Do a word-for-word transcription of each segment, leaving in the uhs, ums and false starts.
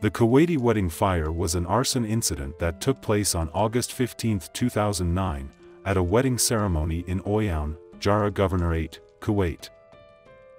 The Kuwaiti wedding fire was an arson incident that took place on August fifteenth two thousand nine, at a wedding ceremony in Oyaun, Jara Governorate, Kuwait.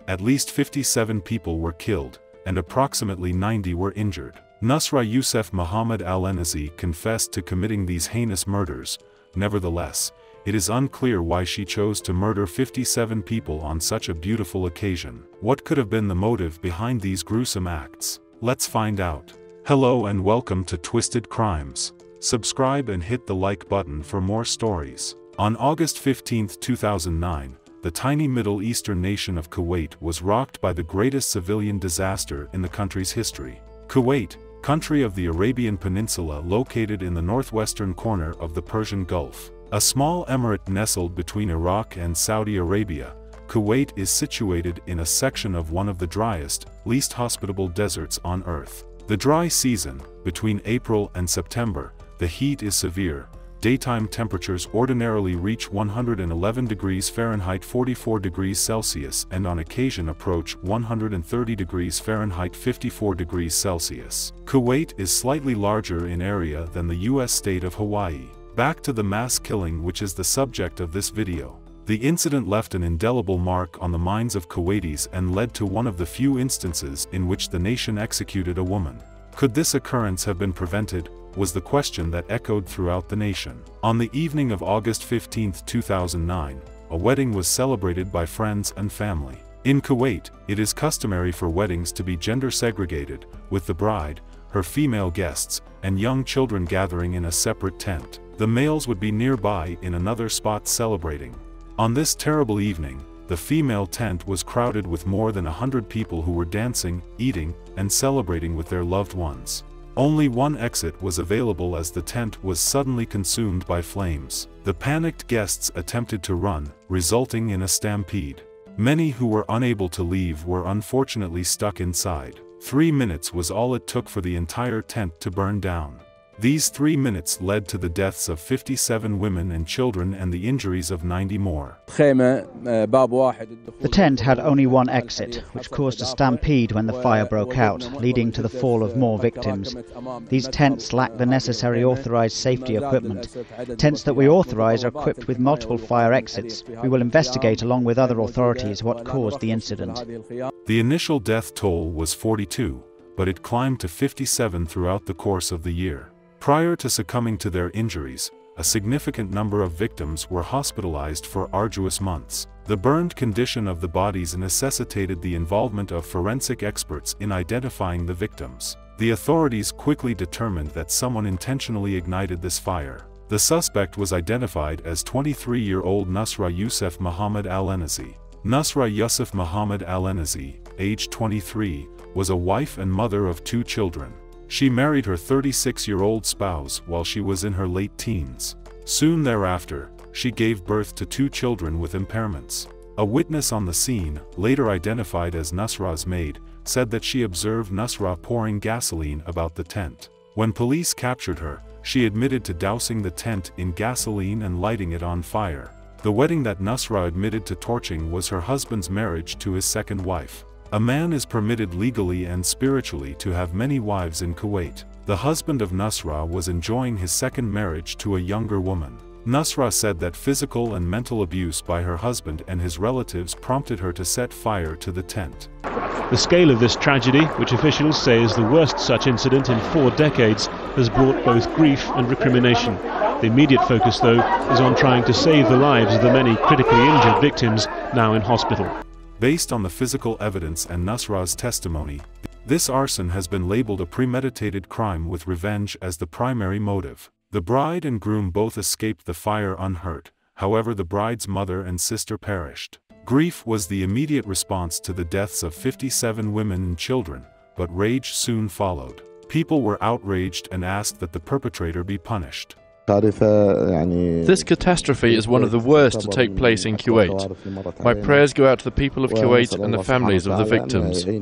At least fifty-seven people were killed, and approximately ninety were injured. Nasra Yussef Mohammad al Enezi confessed to committing these heinous murders. Nevertheless, it is unclear why she chose to murder fifty-seven people on such a beautiful occasion. What could have been the motive behind these gruesome acts? Let's find out. Hello and welcome to Twisted Crimes. Subscribe and hit the like button for more stories. On August fifteenth two thousand nine, the tiny Middle Eastern nation of Kuwait was rocked by the greatest civilian disaster in the country's history. Kuwait, country of the Arabian Peninsula located in the northwestern corner of the Persian Gulf. A small emirate nestled between Iraq and Saudi Arabia, Kuwait is situated in a section of one of the driest, least hospitable deserts on Earth. The dry season, between April and September, the heat is severe. Daytime temperatures ordinarily reach one hundred eleven degrees Fahrenheit forty-four degrees Celsius and on occasion approach one hundred thirty degrees Fahrenheit fifty-four degrees Celsius. Kuwait is slightly larger in area than the U S state of Hawaii. Back to the mass killing which is the subject of this video. The incident left an indelible mark on the minds of Kuwaitis and led to one of the few instances in which the nation executed a woman. Could this occurrence have been prevented, was the question that echoed throughout the nation. On the evening of August fifteenth two thousand nine, a wedding was celebrated by friends and family. In Kuwait, it is customary for weddings to be gender segregated, with the bride, her female guests, and young children gathering in a separate tent. The males would be nearby in another spot celebrating. On this terrible evening, the female tent was crowded with more than a hundred people who were dancing, eating, and celebrating with their loved ones. Only one exit was available as the tent was suddenly consumed by flames. The panicked guests attempted to run, resulting in a stampede. Many who were unable to leave were unfortunately stuck inside. Three minutes was all it took for the entire tent to burn down. These three minutes led to the deaths of fifty-seven women and children and the injuries of ninety more. The tent had only one exit, which caused a stampede when the fire broke out, leading to the fall of more victims. These tents lack the necessary authorized safety equipment. Tents that we authorize are equipped with multiple fire exits. We will investigate along with other authorities what caused the incident. The initial death toll was forty-two, but it climbed to fifty-seven throughout the course of the year. Prior to succumbing to their injuries, a significant number of victims were hospitalized for arduous months. The burned condition of the bodies necessitated the involvement of forensic experts in identifying the victims. The authorities quickly determined that someone intentionally ignited this fire. The suspect was identified as twenty-three-year-old Nasra Yussef Mohammad al Enezi. Nasra Yussef Mohammad al Enezi, age twenty-three, was a wife and mother of two children. She married her thirty-six-year-old spouse while she was in her late teens. Soon thereafter, she gave birth to two children with impairments. A witness on the scene, later identified as Nasra's maid, said that she observed Nasra pouring gasoline about the tent. When police captured her, she admitted to dousing the tent in gasoline and lighting it on fire. The wedding that Nasra admitted to torching was her husband's marriage to his second wife. A man is permitted legally and spiritually to have many wives in Kuwait. The husband of Nasra was enjoying his second marriage to a younger woman. Nasra said that physical and mental abuse by her husband and his relatives prompted her to set fire to the tent. The scale of this tragedy, which officials say is the worst such incident in four decades, has brought both grief and recrimination. The immediate focus, though, is on trying to save the lives of the many critically injured victims now in hospital. Based on the physical evidence and Nasra's testimony, this arson has been labeled a premeditated crime with revenge as the primary motive. The bride and groom both escaped the fire unhurt, however the bride's mother and sister perished. Grief was the immediate response to the deaths of fifty-seven women and children, but rage soon followed. People were outraged and asked that the perpetrator be punished. This catastrophe is one of the worst to take place in Kuwait. My prayers go out to the people of Kuwait and the families of the victims. The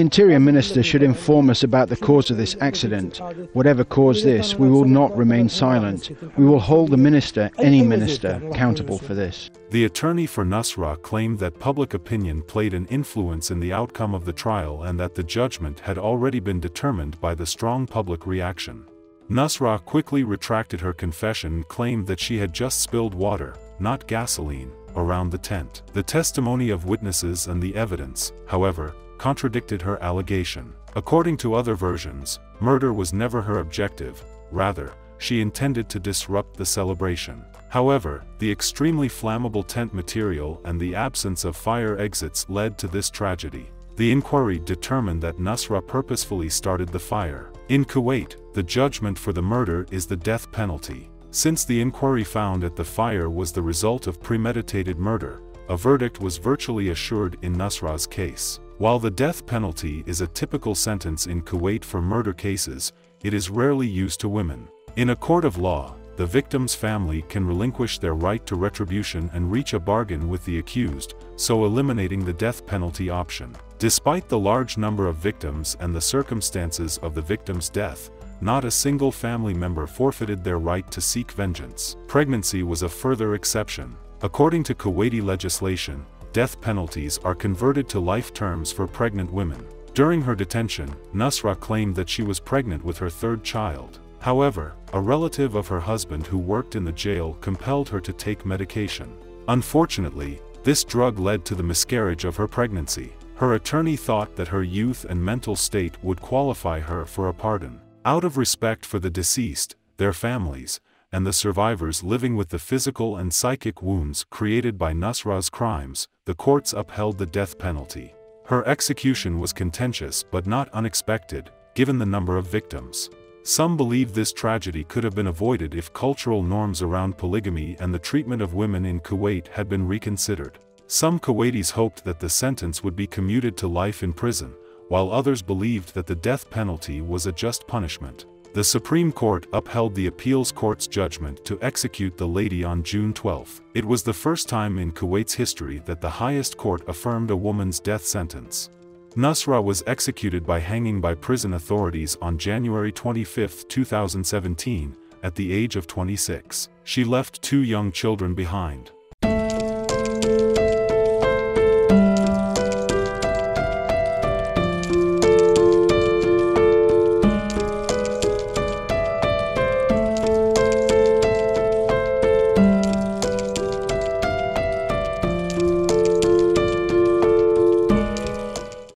Interior Minister should inform us about the cause of this accident. Whatever caused this, we will not remain silent. We will hold the Minister, any Minister, accountable for this. The attorney for Nasra claimed that public opinion played an influence in the outcome of the trial and that the judgment had already been determined by the strong public reaction. Nasra quickly retracted her confession and claimed that she had just spilled water, not gasoline, around the tent. The testimony of witnesses and the evidence, however, contradicted her allegation. According to other versions, murder was never her objective, rather, she intended to disrupt the celebration. However, the extremely flammable tent material and the absence of fire exits led to this tragedy. The inquiry determined that Nasra purposefully started the fire. In Kuwait, the judgment for the murder is the death penalty. Since the inquiry found that the fire was the result of premeditated murder, a verdict was virtually assured in Nasra's case. While the death penalty is a typical sentence in Kuwait for murder cases, it is rarely used to women. In a court of law, the victim's family can relinquish their right to retribution and reach a bargain with the accused, so eliminating the death penalty option. Despite the large number of victims and the circumstances of the victim's death, not a single family member forfeited their right to seek vengeance. Pregnancy was a further exception. According to Kuwaiti legislation, death penalties are converted to life terms for pregnant women. During her detention, Nasra claimed that she was pregnant with her third child. However, a relative of her husband who worked in the jail compelled her to take medication. Unfortunately, this drug led to the miscarriage of her pregnancy. Her attorney thought that her youth and mental state would qualify her for a pardon. Out of respect for the deceased, their families, and the survivors living with the physical and psychic wounds created by Nasra's crimes, the courts upheld the death penalty. Her execution was contentious but not unexpected, given the number of victims. Some believe this tragedy could have been avoided if cultural norms around polygamy and the treatment of women in Kuwait had been reconsidered. Some Kuwaitis hoped that the sentence would be commuted to life in prison, while others believed that the death penalty was a just punishment. The Supreme Court upheld the appeals court's judgment to execute the lady on June twelfth. It was the first time in Kuwait's history that the highest court affirmed a woman's death sentence. Nasra was executed by hanging by prison authorities on January twenty-fifth, two thousand seventeen, at the age of twenty-six. She left two young children behind.